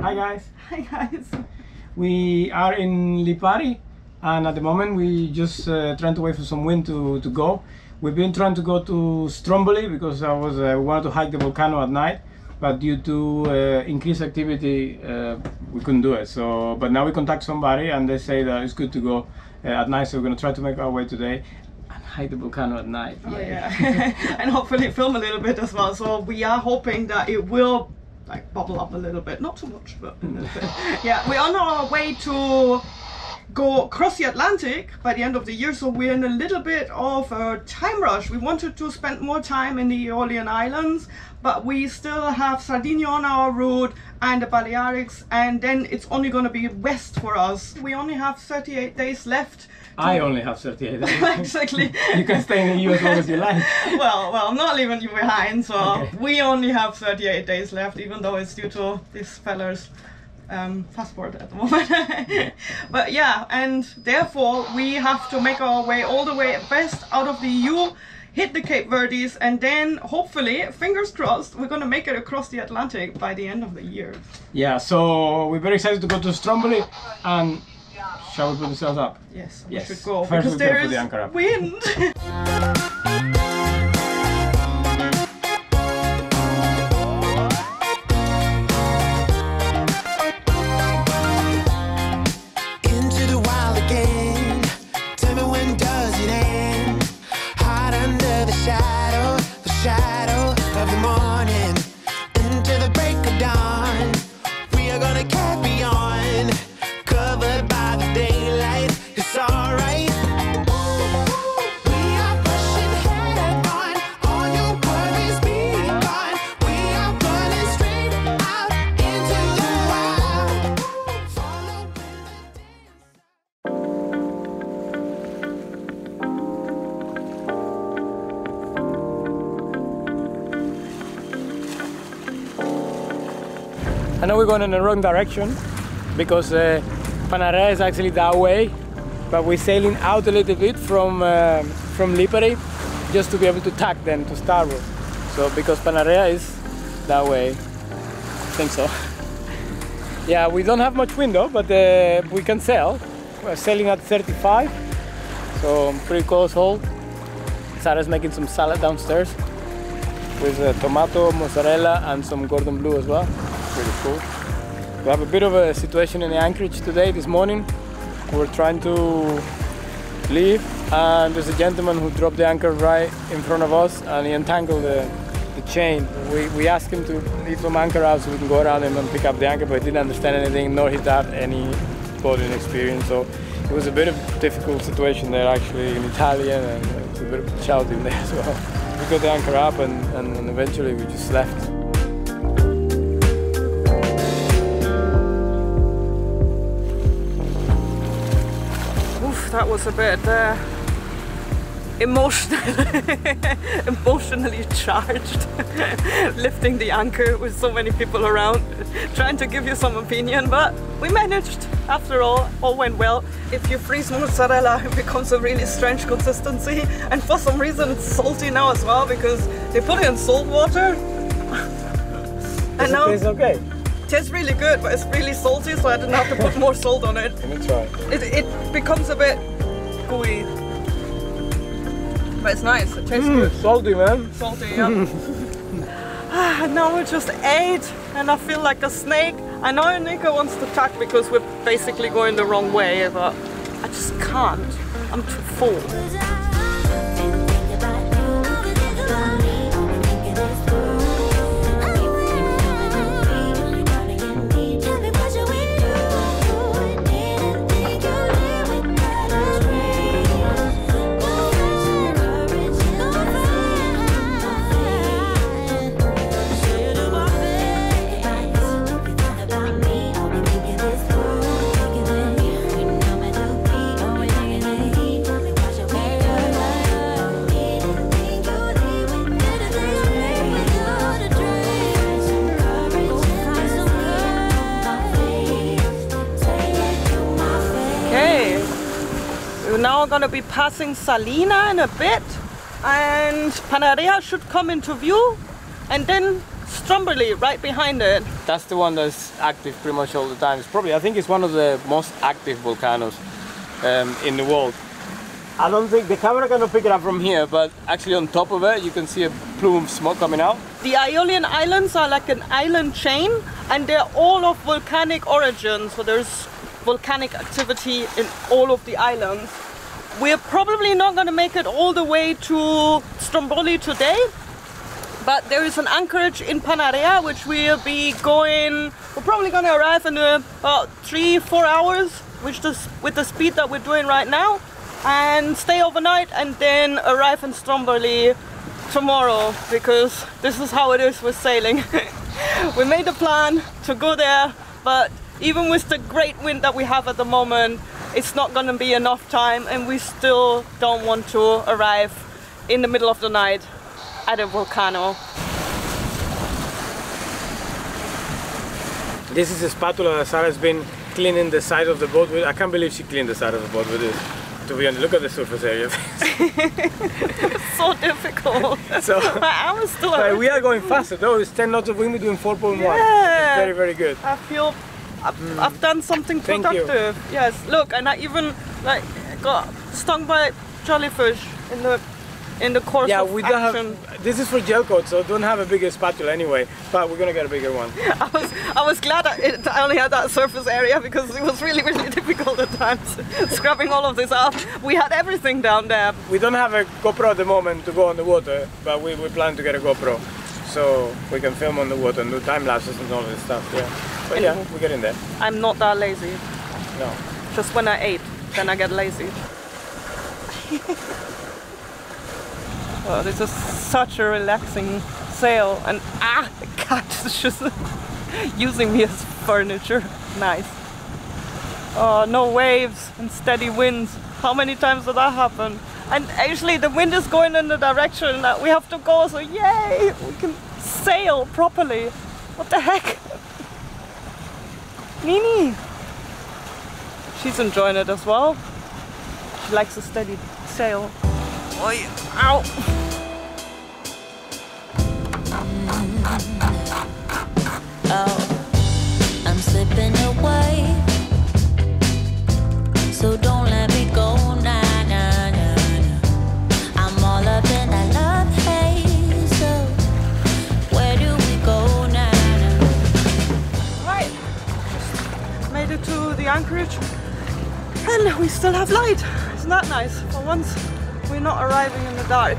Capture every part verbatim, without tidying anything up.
Hi guys. Hi guys. We are in Lipari, and at the moment we just uh, trying to wait for some wind to, to go. We've been trying to go to Stromboli because I was uh, wanted to hike the volcano at night, but due to uh, increased activity uh, we couldn't do it. So, but now we contact somebody and they say that it's good to go uh, at night, so we're going to try to make our way today. Hike the volcano at night. Oh, yeah, yeah. And hopefully film a little bit as well. So we are hoping that it will like bubble up a little bit, not too much, but a little bit. Yeah, we're on our way to go across the Atlantic by the end of the year, so we're in a little bit of a time rush. We wanted to spend more time in the Aeolian Islands, but we still have Sardinia on our route and the Balearics, and then it's only going to be west for us. We only have thirty-eight days left. I only have thirty-eight days. Exactly. You can stay in the U S as long as you like. Well, well, I'm not leaving you behind, so okay. We only have thirty-eight days left, even though it's due to these fellas' um, passport at the moment. But yeah, and therefore we have to make our way all the way west out of the E U, hit the Cape Verdes, and then hopefully, fingers crossed, we're going to make it across the Atlantic by the end of the year. Yeah, so we're very excited to go to Stromboli, and shall we put ourselves up? Yes, yes. We should go. First because there is the anchor up. Wind! Into the wild again. Tell me when does it end? Hide under the shadow, the shadow of the morning. Into the break of dawn. We are gonna carry on. Covered by the daylight, it's alright. We are pushing head on, all your worries be gone. We are running straight out into the wild. Follow the dance. I know we're going in the wrong direction because uh, Panarea is actually that way, but we're sailing out a little bit from uh, from Lipari just to be able to tack them to starboard. So because Panarea is that way, I think so. Yeah, we don't have much wind though, but uh, we can sail. We're sailing at thirty-five, so pretty close hold. Sarah's making some salad downstairs with uh, tomato, mozzarella, and some cordon bleu as well. Pretty cool. We have a bit of a situation in the anchorage today, this morning. We're trying to leave, and there's a gentleman who dropped the anchor right in front of us, and he entangled the, the chain. We, we asked him to leave some anchor out so we can go around him and pick up the anchor, but he didn't understand anything, nor he'd had any boating experience. So it was a bit of a difficult situation there, actually, in Italian, and it was a bit of shouting there as well. We got the anchor up, and, and, and eventually we just left. That was a bit uh, emotional, emotionally charged, lifting the anchor with so many people around, trying to give you some opinion, but we managed. After all, all went well. If you freeze mozzarella, it becomes a really strange consistency, and for some reason it's salty now as well, because they put it in salt water. And now it tastes okay. It tastes really good, but it's really salty, so I didn't have to put more salt on it. Let me try. It, it becomes a bit gooey, but it's nice. It tastes mm, good. Salty, man. Salty, yeah. And now we just ate, and I feel like a snake. I know Nico wants to tuck because we're basically going the wrong way, but I just can't. I'm too full. Now we're going to be passing Salina in a bit, and Panarea should come into view, and then Stromboli right behind it. That's the one that's active pretty much all the time. It's probably, I think it's one of the most active volcanoes um, in the world. I don't think the camera cannot pick it up from here, but actually on top of it you can see a plume of smoke coming out. The Aeolian Islands are like an island chain, and they're all of volcanic origin, so there's volcanic activity in all of the islands. We're probably not going to make it all the way to Stromboli today, but there is an anchorage in Panarea which we'll be going, we're probably going to arrive in about three, four hours, which just with the speed that we're doing right now, and stay overnight and then arrive in Stromboli tomorrow, because this is how it is with sailing. We made a plan to go there, but even with the great wind that we have at the moment, it's not going to be enough time, and we still don't want to arrive in the middle of the night at a volcano. This is a spatula that Sarah's been cleaning the side of the boat with. I can't believe she cleaned the side of the boat with this. To be honest, look at the surface area. So difficult. So I was still like, we are going faster though. It's ten knots of wind, we're doing four point one. Yeah. It's very, very good. I feel I've, mm. I've done something productive. Yes, look, and I even like got stung by jellyfish in the in the course yeah, of we don't action. Have, this is for gel coat, so don't have a bigger spatula anyway, but we're gonna get a bigger one. I was I was glad I, it, I only had that surface area, because it was really, really difficult at times scrubbing all of this up. We had everything down there. We don't have a GoPro at the moment to go on the water, but we, we plan to get a GoPro so we can film on the water and do time lapses and all this stuff. Yeah, but yeah, we're getting there. I'm not that lazy. No. Just when I ate, then I get lazy. Oh, this is such a relaxing sail, and ah, the cat is just using me as furniture. Nice. Oh, no waves and steady winds. How many times did that happen? And actually the wind is going in the direction that we have to go, so yay! We can sail properly. What the heck? Nini! She's enjoying it as well. She likes a steady sail. Ow. Oh, I'm slipping away, so don't let me go, nah, nah, nah, nah. I'm all up in that love haze, so where do we go, nah, nah. Right, just made it to the anchorage, and we still have light. Isn't that nice? For once we're not arriving in the dark.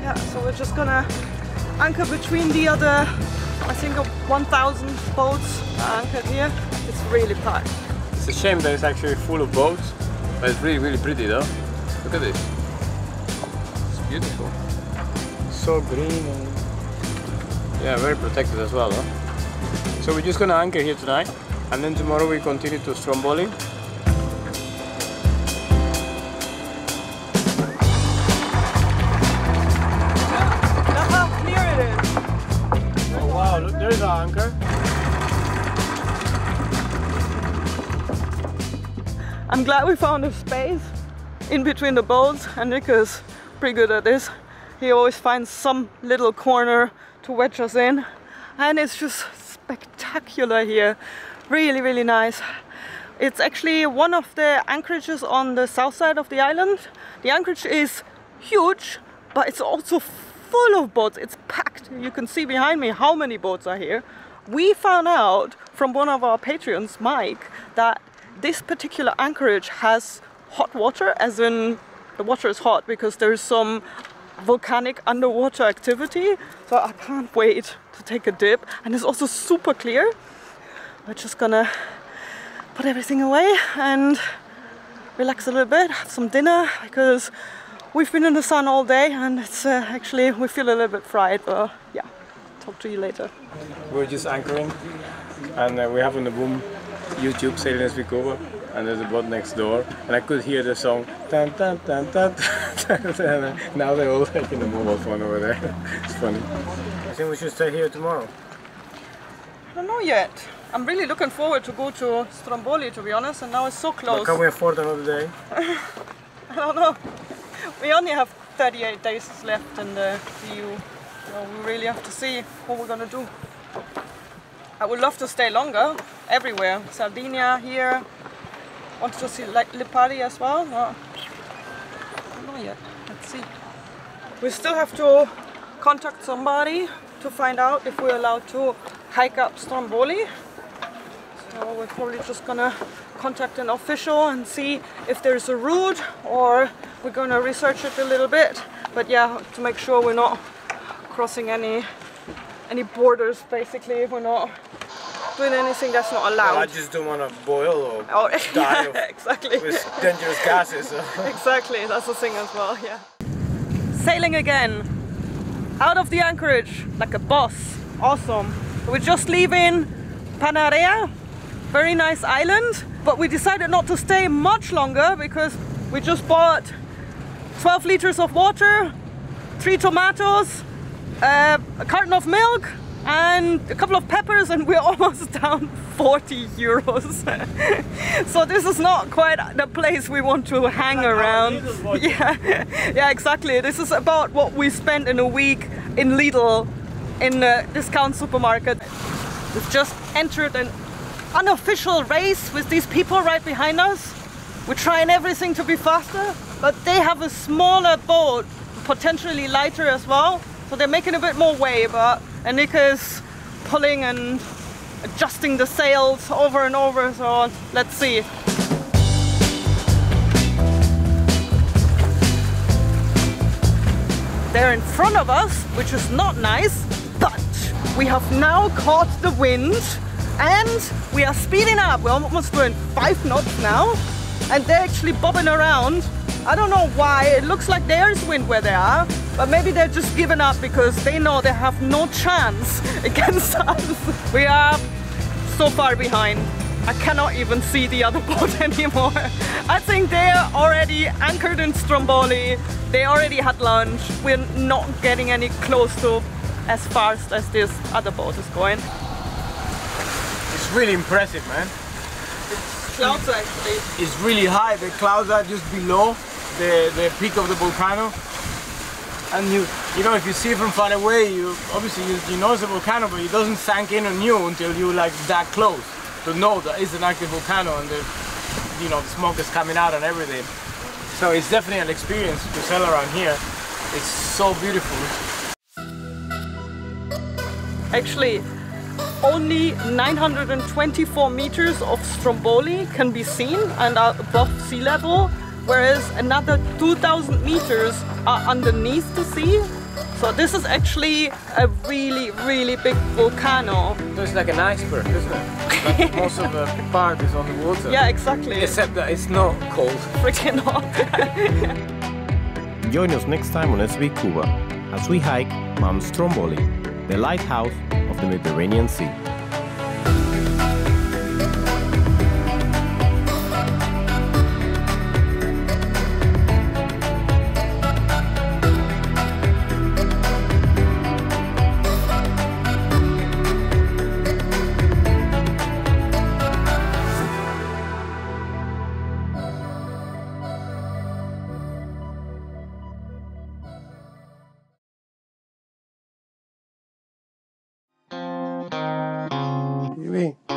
Yeah, so we're just gonna anchor between the other, I think, one thousand boats anchored here. It's really packed. It's a shame that it's actually full of boats, but it's really, really pretty though. Look at this. It's beautiful. So green. And yeah, very protected as well. Huh? So we're just gonna anchor here tonight, and then tomorrow we continue to Stromboli. Anchor. I'm glad we found a space in between the boats, and Nick is pretty good at this. He always finds some little corner to wedge us in, and it's just spectacular here. Really, really nice. It's actually one of the anchorages on the south side of the island. The anchorage is huge, but it's also full of boats. It's packed. You can see behind me how many boats are here. We found out from one of our Patreons, Mike, that this particular anchorage has hot water, as in the water is hot because there is some volcanic underwater activity. So I can't wait to take a dip, and it's also super clear. We're just gonna put everything away and relax a little bit, have some dinner, because we've been in the sun all day, and it's uh, actually, we feel a little bit fried, but yeah, talk to you later. We're just anchoring, and uh, we have on the boom YouTube Sailing S V Cuba, and there's a boat next door, and I could hear the song tan tan tan tan, tan, tan. And now they're all like in the mobile phone over there. It's funny. I think we should stay here tomorrow. I don't know yet. I'm really looking forward to go to Stromboli, to be honest, and now it's so close. But can we afford another day? I don't know. We only have thirty-eight days left in the E U. Well, we really have to see what we're going to do. I would love to stay longer everywhere. Sardinia here. I wanted to see like Lipari as well. No. I don't know yet. Let's see. We still have to contact somebody to find out if we're allowed to hike up Stromboli. So we're probably just gonna contact an official and see if there's a route, or we're gonna research it a little bit. But yeah, to make sure we're not crossing any any borders, basically, we're not doing anything that's not allowed. Well, I just don't want to boil or oh, die yeah, exactly. with dangerous gases. So. Exactly, that's the thing as well, yeah. Sailing again, out of the anchorage, like a boss, awesome. We're just leaving Panarea, very nice island, but we decided not to stay much longer because we just bought twelve liters of water, three tomatoes, uh, a carton of milk, and a couple of peppers, and we're almost down forty euros. So this is not quite the place we want to hang like around. Yeah, yeah, exactly. This is about what we spent in a week in Lidl, in a discount supermarket. We've just entered an unofficial race with these people right behind us. We're trying everything to be faster, but they have a smaller boat, potentially lighter as well. So they're making a bit more way, but Anika's pulling and adjusting the sails over and over, so let's see. They're in front of us, which is not nice, but we have now caught the wind and we are speeding up. We're almost doing five knots now, and they're actually bobbing around. I don't know why, it looks like there is wind where they are, but maybe they're just giving up because they know they have no chance against us. We are so far behind. I cannot even see the other boat anymore. I think they're already anchored in Stromboli. They already had lunch. We're not getting any close to as fast as this other boat is going. It's really impressive, man. It's clouds actually. It's really high. The clouds are just below the, the peak of the volcano. And you, you know, if you see it from far away, you obviously you, you notice the volcano, but it doesn't sink in on you until you like that close to know that it's an active volcano and the, you know, the smoke is coming out and everything. So it's definitely an experience to sail around here. It's so beautiful. Actually, only nine hundred twenty-four meters of Stromboli can be seen and are above sea level, whereas another two thousand meters are underneath the sea. So this is actually a really, really big volcano. So it's like an iceberg, isn't it? Like most of the part is on the water. Yeah, exactly. Except that it's not cold. Freaking hot. Join us next time on S V Cuba as we hike Mount Stromboli, the lighthouse of the Mediterranean Sea. What do you mean?